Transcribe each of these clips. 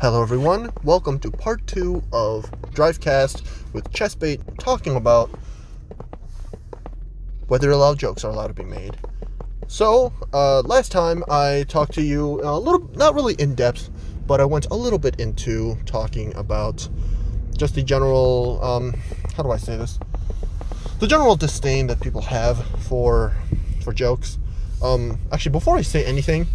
Hello everyone, welcome to part 2 of Drivecast with Chessbait, talking about whether allowed jokes are allowed to be made. So, last time I talked to you a little, not really in depth, but I went a little bit into talking about just the general, how do I say this? The general disdain that people have for jokes. Actually, before I say anything,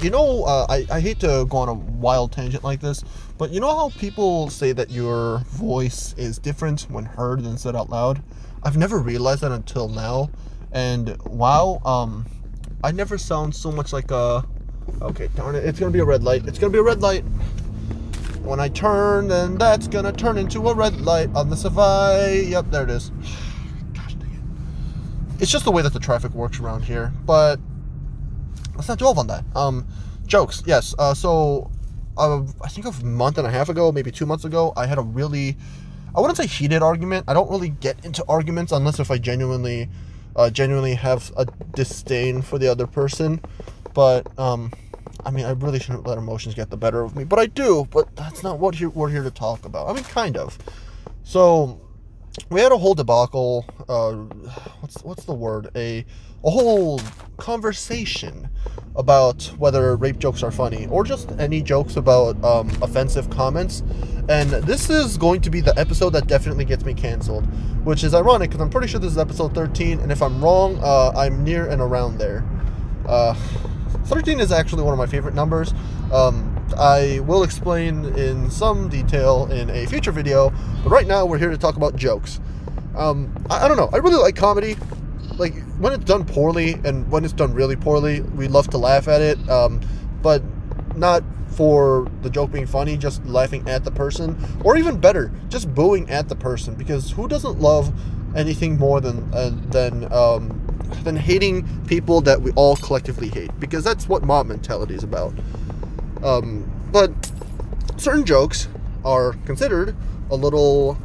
you know, I hate to go on a wild tangent like this, but you know how people say that your voice is different when heard than said out loud? I've never realized that until now, and wow, I never sound so much like a... Okay, darn it, it's gonna be a red light, it's gonna be a red light! When I turn, then that's gonna turn into a red light on the Savaii. Yep, there it is. Gosh dang it. It's just the way that the traffic works around here, but... let's not dwell on that. Jokes, yes. So, I think a month and a half ago, maybe 2 months ago, I had a really, I wouldn't say heated argument. I don't really get into arguments unless if I genuinely have a disdain for the other person. But, I mean, I really shouldn't let emotions get the better of me. But I do, but that's not what we're here to talk about. I mean, kind of. So, we had a whole debacle, what's the word? A whole conversation about whether rape jokes are funny, or just any jokes about offensive comments. And this is going to be the episode that definitely gets me canceled, which is ironic because I'm pretty sure this is episode 13, and if I'm wrong, I'm near and around there. 13 is actually one of my favorite numbers. I will explain in some detail in a future video, but right now we're here to talk about jokes. I don't know, I really like comedy. Like, when it's done poorly, and when it's done really poorly, we love to laugh at it, but not for the joke being funny, just laughing at the person, or even better, just booing at the person, because who doesn't love anything more than hating people that we all collectively hate, because that's what mob mentality is about. But certain jokes are considered a little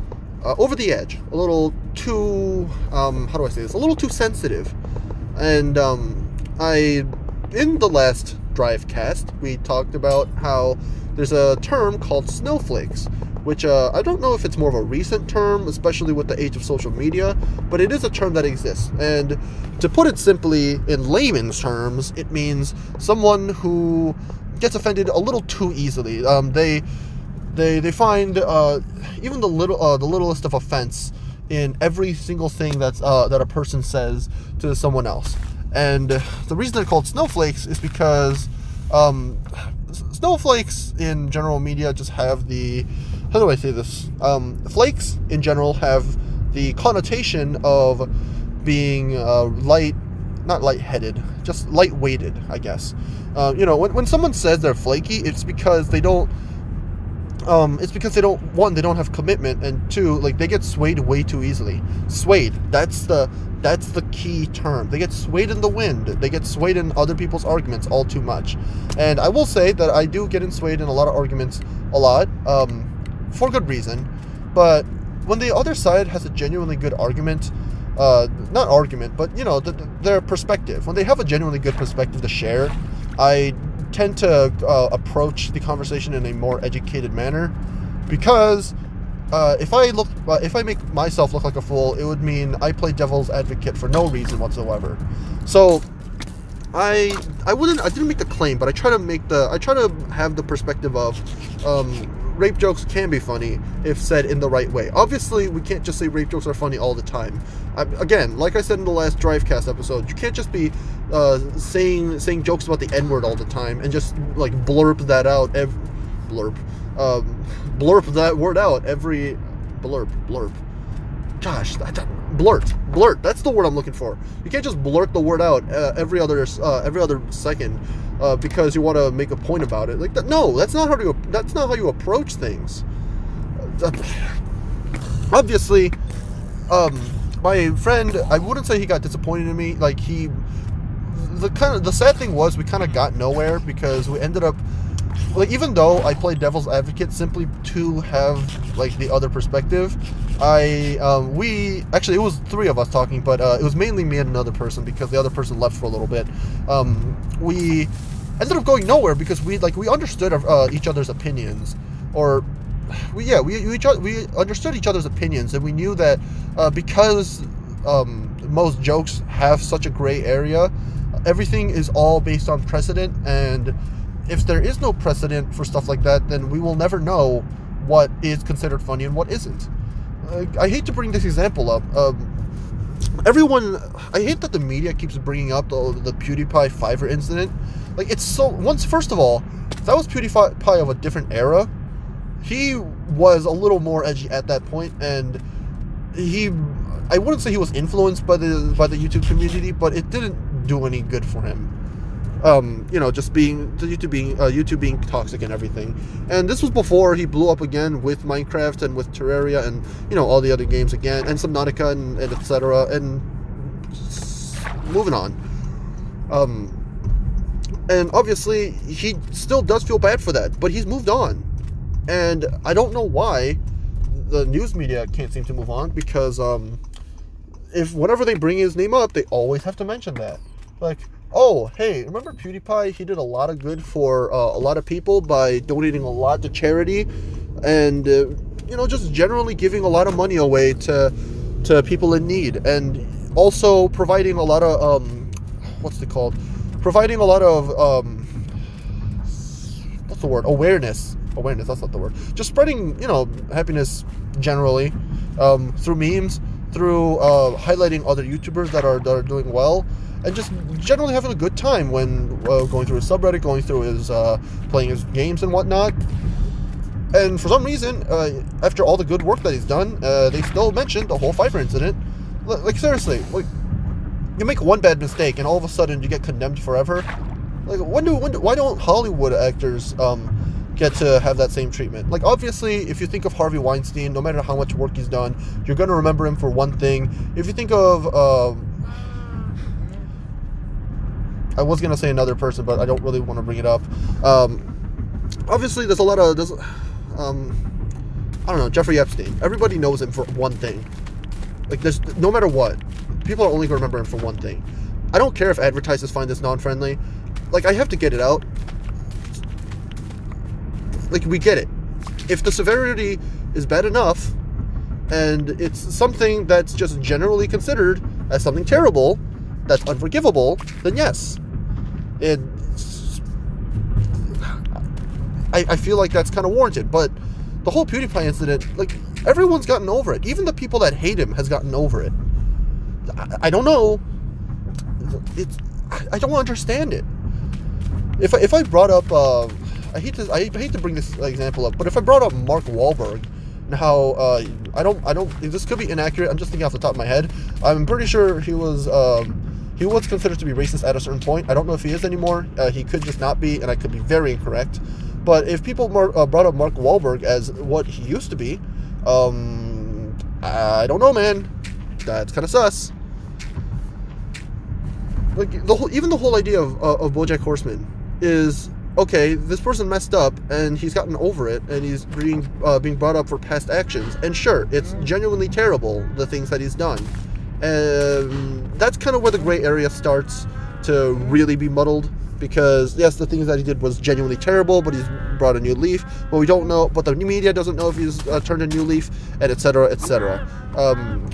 over the edge, a little too, how do I say this, a little too sensitive. And in the last Drivecast, we talked about how there's a term called snowflakes, which I don't know if it's more of a recent term, especially with the age of social media, but it is a term that exists. And to put it simply, in layman's terms, it means someone who gets offended a little too easily. They find even the littlest of offense in every single thing that's that a person says to someone else. And the reason they're called snowflakes is because snowflakes in general media just have the, how do I say this? Flakes in general have the connotation of being light, not lightheaded, just light-weighted, I guess. You know, when someone says they're flaky, it's because they don't. It's because they don't, one, they don't have commitment, and two, like, they get swayed way too easily. Swayed, that's the key term. They get swayed in the wind. They get swayed in other people's arguments all too much. And I will say that I do get swayed in a lot of arguments, a lot, for good reason. But when the other side has a genuinely good argument, not argument, but, you know, their perspective, when they have a genuinely good perspective to share, I tend to approach the conversation in a more educated manner, because if I make myself look like a fool, it would mean I play devil's advocate for no reason whatsoever. So I didn't make the claim, but I try to have the perspective of rape jokes can be funny if said in the right way. Obviously, we can't just say rape jokes are funny all the time. Again, like I said in the last Drivecast episode, you can't just be saying jokes about the N-word all the time and just, like, blurp that out. Blurp that word out every... Blurp. Gosh, blurt. That's the word I'm looking for. You can't just blurt the word out every other second because you want to make a point about it. Like, no, that's not how you approach things. Obviously, my friend, I wouldn't say he got disappointed in me. Like, the sad thing was we kind of got nowhere, because we ended up, like, even though I played devil's advocate simply to have, like, the other perspective, we actually, it was three of us talking, but it was mainly me and another person, because the other person left for a little bit. We ended up going nowhere because we understood each other's opinions, or we understood each other's opinions, and we knew that because most jokes have such a gray area, everything is all based on precedent, and if there is no precedent for stuff like that, then we will never know what is considered funny and what isn't. I hate to bring this example up. I hate that the media keeps bringing up the PewDiePie Fiverr incident. Like, it's so, first of all, that was PewDiePie of a different era. He was a little more edgy at that point, and I wouldn't say he was influenced by the YouTube community, but it didn't do any good for him. You know, just YouTube being toxic and everything. And this was before he blew up again with Minecraft and with Terraria and, you know, all the other games again, and Subnautica and etc. And moving on. And obviously, he still does feel bad for that, but he's moved on. And I don't know why the news media can't seem to move on, because if whenever they bring his name up, they always have to mention that. Like, oh, hey, remember PewDiePie? He did a lot of good for a lot of people by donating a lot to charity and, you know, just generally giving a lot of money away to people in need, and also providing a lot of, providing a lot of, what's the word? Awareness, that's not the word. Just spreading, you know, happiness generally through memes, through highlighting other YouTubers that are doing well, and just generally having a good time when going through his subreddit, going through his playing his games and whatnot. And for some reason, after all the good work that he's done, they still mentioned the whole Fiverr incident. Like, seriously, like, you make one bad mistake and all of a sudden you get condemned forever. Like, why don't Hollywood actors get to have that same treatment? Like, obviously, if you think of Harvey Weinstein, no matter how much work he's done, you're going to remember him for one thing. If you think of I was going to say another person, but I don't really want to bring it up. Obviously, there's a lot of I don't know, Jeffrey Epstein. Everybody knows him for one thing. Like, there's no matter what, people are only going to remember him for one thing. I don't care if advertisers find this non-friendly. Like, I have to get it out. Like, we get it. If the severity is bad enough, and it's something that's just generally considered as something terrible, that's unforgivable, then yes. I feel like that's kind of warranted, but the whole PewDiePie incident, like, everyone's gotten over it. Even the people that hate him has gotten over it. I don't know. I don't understand it. If I brought up, I hate to bring this example up, but if I brought up Mark Wahlberg and how this could be inaccurate, I'm just thinking off the top of my head. I'm pretty sure he was considered to be racist at a certain point. I don't know if he is anymore. He could just not be, and I could be very incorrect. But if people brought up Mark Wahlberg as what he used to be, I don't know, man. That's kind of sus. Like, even the whole idea of BoJack Horseman is, okay, this person messed up, and he's gotten over it, and he's being brought up for past actions. And sure, it's genuinely terrible, the things that he's done. And that's kind of where the gray area starts to really be muddled, because, yes, the things that he did was genuinely terrible, but he's brought a new leaf. But we don't know, but the media doesn't know if he's turned a new leaf, and etc., etc.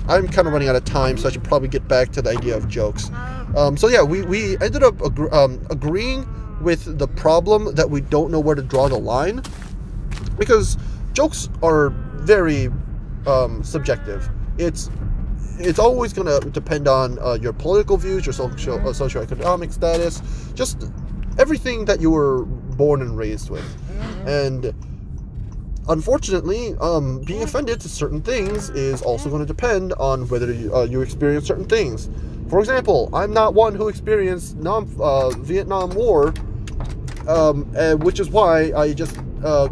I'm kind of running out of time, so I should probably get back to the idea of jokes. So yeah, we ended up agreeing with the problem that we don't know where to draw the line, because jokes are very subjective. It's always going to depend on your political views, your socioeconomic status, just everything that you were born and raised with. And unfortunately, being offended to certain things is also going to depend on whether you experience certain things. For example, I'm not one who experienced Vietnam War, which is why I just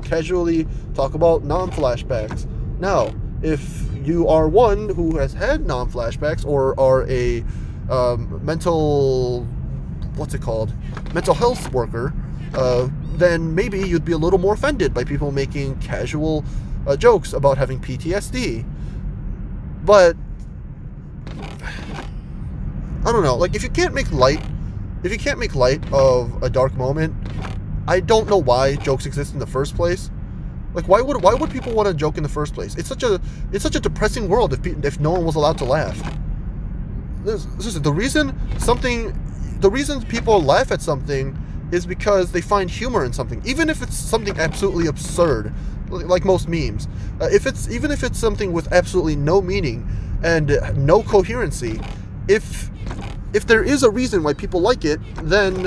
casually talk about non-flashbacks. Now, if you are one who has had non-flashbacks, or are a mental health worker, then maybe you'd be a little more offended by people making casual jokes about having PTSD. But I don't know, like, if you can't make light If you can't make light of a dark moment, I don't know why jokes exist in the first place. Like, why would people want to joke in the first place? It's such a depressing world if no one was allowed to laugh. The reason people laugh at something is because they find humor in something, even if it's something absolutely absurd, like most memes. Even if it's something with absolutely no meaning and no coherency, if there is a reason why people like it, then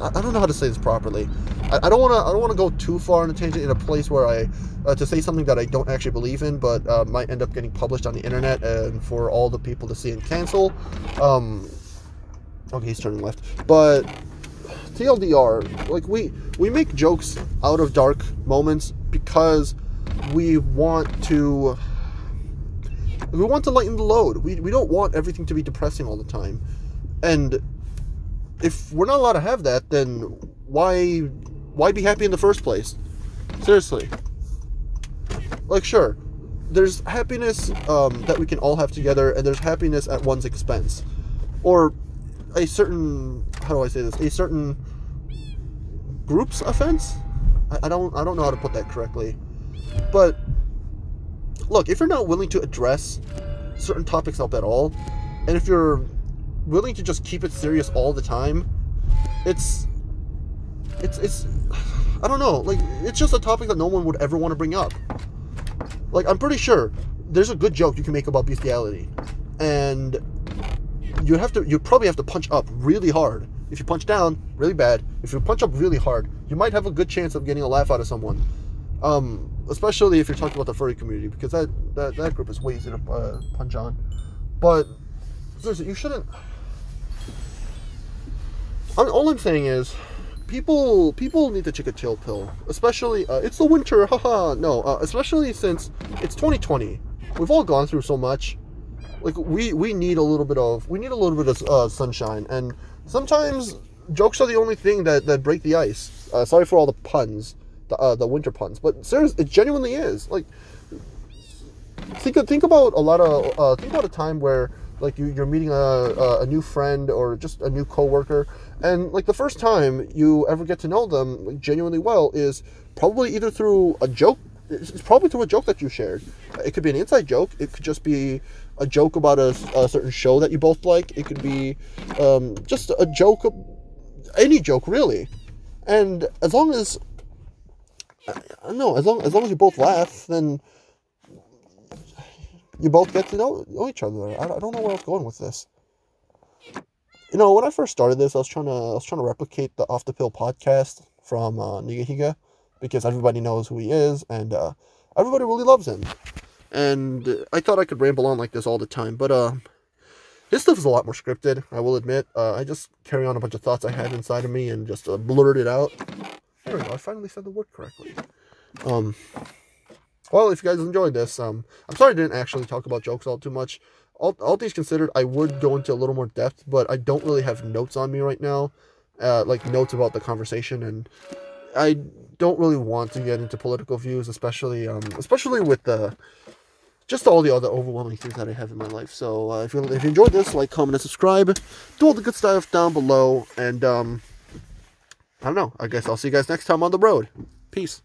I don't know how to say this properly. I don't want to go too far on a tangent in a place where to say something that I don't actually believe in, but might end up getting published on the internet and for all the people to see and cancel. Okay, he's turning left. But TLDR, like we make jokes out of dark moments because we want to lighten the load. We don't want everything to be depressing all the time, and if we're not allowed to have that, then why be happy in the first place? Seriously. Like, sure, there's happiness that we can all have together, and there's happiness at one's expense, or a certain, how do I say this, a certain group's offense? I don't know how to put that correctly. But look, if you're not willing to address certain topics up at all, and if you're willing to just keep it serious all the time, it's I don't know, like, it's just a topic that no one would ever want to bring up. Like, I'm pretty sure there's a good joke you can make about bestiality, and you probably have to punch up really hard. If you punch down, really bad. If you punch up really hard, you might have a good chance of getting a laugh out of someone, especially if you're talking about the furry community, because that group is way easy to punch on. But seriously, you shouldn't. All I'm saying is, people need to take a chill pill, especially it's the winter. Haha. No, especially since it's 2020. We've all gone through so much. Like, we need a little bit of sunshine, and sometimes jokes are the only thing that break the ice. Sorry for all the puns, the winter puns, but seriously, it genuinely is. Like, think about a time where, like, you're meeting a new friend or just a new coworker, and, like, the first time you ever get to know them, like, genuinely well is probably either through a joke. It's probably through a joke that you shared. It could be an inside joke. It could just be a joke about a certain show that you both like. It could be just a joke, any joke really. And as long as, as long as you both laugh, then you both get to know each other. I don't know where I was going with this. You know, when I first started this, I was trying to replicate the Off the Pill podcast from Nigahiga, because everybody knows who he is, and everybody really loves him. And I thought I could ramble on like this all the time, but his stuff is a lot more scripted, I will admit. I just carry on a bunch of thoughts I had inside of me and just blurt it out. There we go, I finally said the word correctly. Well, if you guys enjoyed this, I'm sorry I didn't actually talk about jokes all too much. All things considered, I would go into a little more depth, but I don't really have notes on me right now, like notes about the conversation, and I don't really want to get into political views, especially with just all the other overwhelming things that I have in my life. So if you enjoyed this, like, comment, and subscribe. Do all the good stuff down below, and I don't know. I guess I'll see you guys next time on the road. Peace.